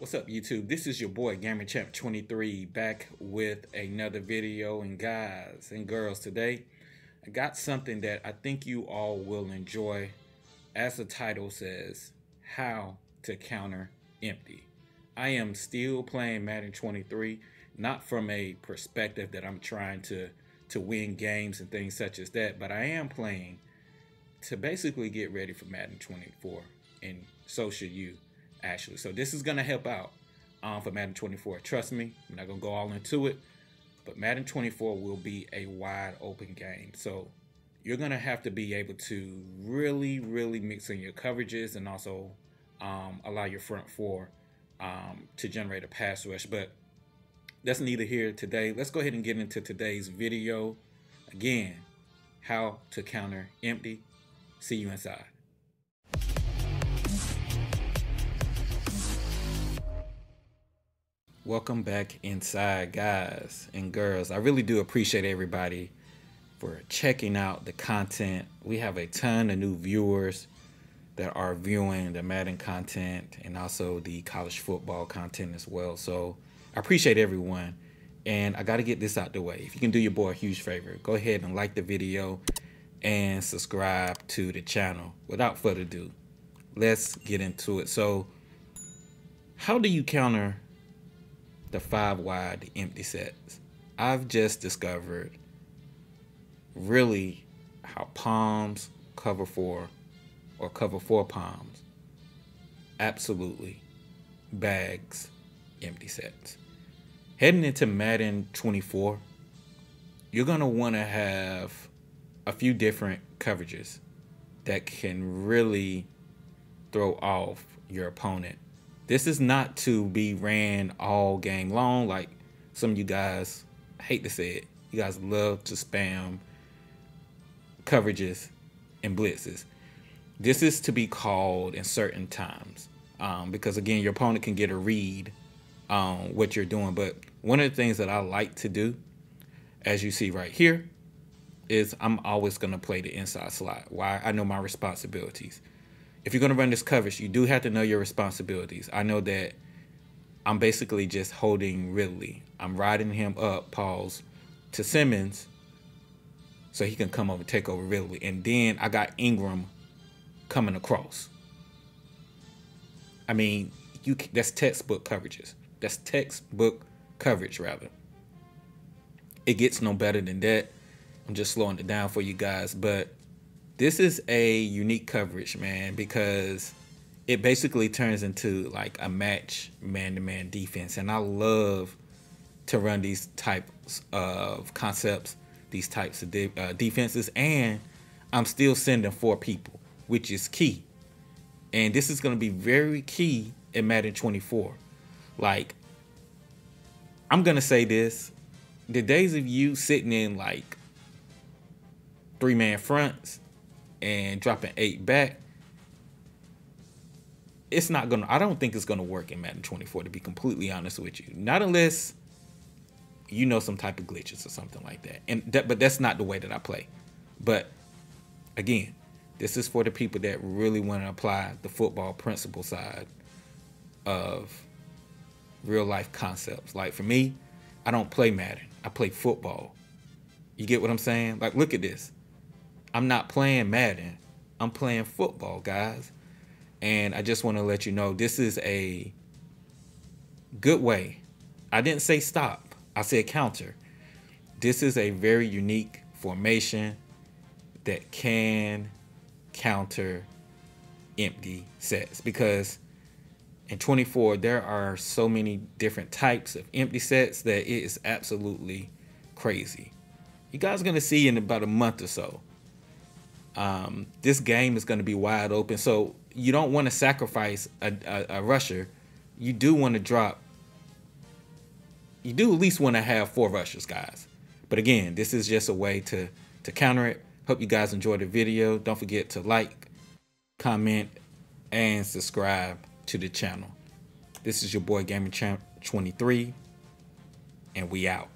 What's up, YouTube? This is your boy GamerChamp23 back with another video. And guys and girls, today I got something that I think you all will enjoy. As the title says, how to counter empty. I am still playing Madden 23, not from a perspective that I'm trying to win games and things such as that, but I am playing to basically get ready for Madden 24, and so should you. Actually, so this is gonna help out for Madden 24. Trust me, I'm not gonna go all into it, but Madden 24 will be a wide open game. So you're gonna have to be able to really mix in your coverages and also allow your front four to generate a pass rush. But that's neither here today. Let's go ahead and get into today's video. Again, how to counter empty. See you inside. Welcome back inside, guys and girls. I really do appreciate everybody for checking out the content. We have a ton of new viewers that are viewing the Madden content and also the college football content as well. So I appreciate everyone. And I got to get this out the way. If you can do your boy a huge favor, go ahead and like the video and subscribe to the channel. Without further ado, let's get into it. So how do you counter the 5-wide empty sets? I've just discovered really how palms, cover 4, or cover 4 palms absolutely bags empty sets. Heading into Madden 24, you're gonna wanna have a few different coverages that can really throw off your opponent. This is not to be ran all game long like some of you guys, I hate to say it, you guys love to spam coverages and blitzes. This is to be called in certain times because, again, your opponent can get a read on what you're doing. But one of the things that I like to do, as you see right here, is I'm always going to play the inside slot. Why? I know my responsibilities. If you're going to run this coverage, you do have to know your responsibilities. I know that I'm basically just holding Ridley. I'm riding him up, Paul's, to Simmons, so he can come over and take over Ridley. And then I got Ingram coming across. I mean, that's textbook coverages. That's textbook coverage, rather. It gets no better than that. I'm just slowing it down for you guys, but this is a unique coverage, man, because it basically turns into like a match man-to-man defense. And I love to run these types of concepts, these types of defenses. And I'm still sending 4 people, which is key. And this is going to be very key in Madden 24. Like, I'm going to say this. The days of you sitting in like 3-man fronts and dropping 8 back, it's not gonna, I don't think it's gonna work in Madden 24, to be completely honest with you. Not unless you know some type of glitches or something like that. But that's not the way that I play. But again, this is for the people that really want to apply the football principle side of real life concepts. Like for me, I don't play Madden, I play football. You get what I'm saying? Like, look at this. I'm not playing Madden. I'm playing football, guys. And I just want to let you know, this is a good way. I didn't say stop. I said counter. This is a very unique formation that can counter empty sets. Because in 24, there are so many different types of empty sets that it is absolutely crazy. You guys are going to see in about a month or so. This game is going to be wide open, so you don't want to sacrifice a rusher. You do want to drop, you do at least want to have 4 rushers, guys. But again, this is just a way to counter it. Hope you guys enjoyed the video. Don't forget to like, comment, and subscribe to the channel. This is your boy GamerChamp23, and we out.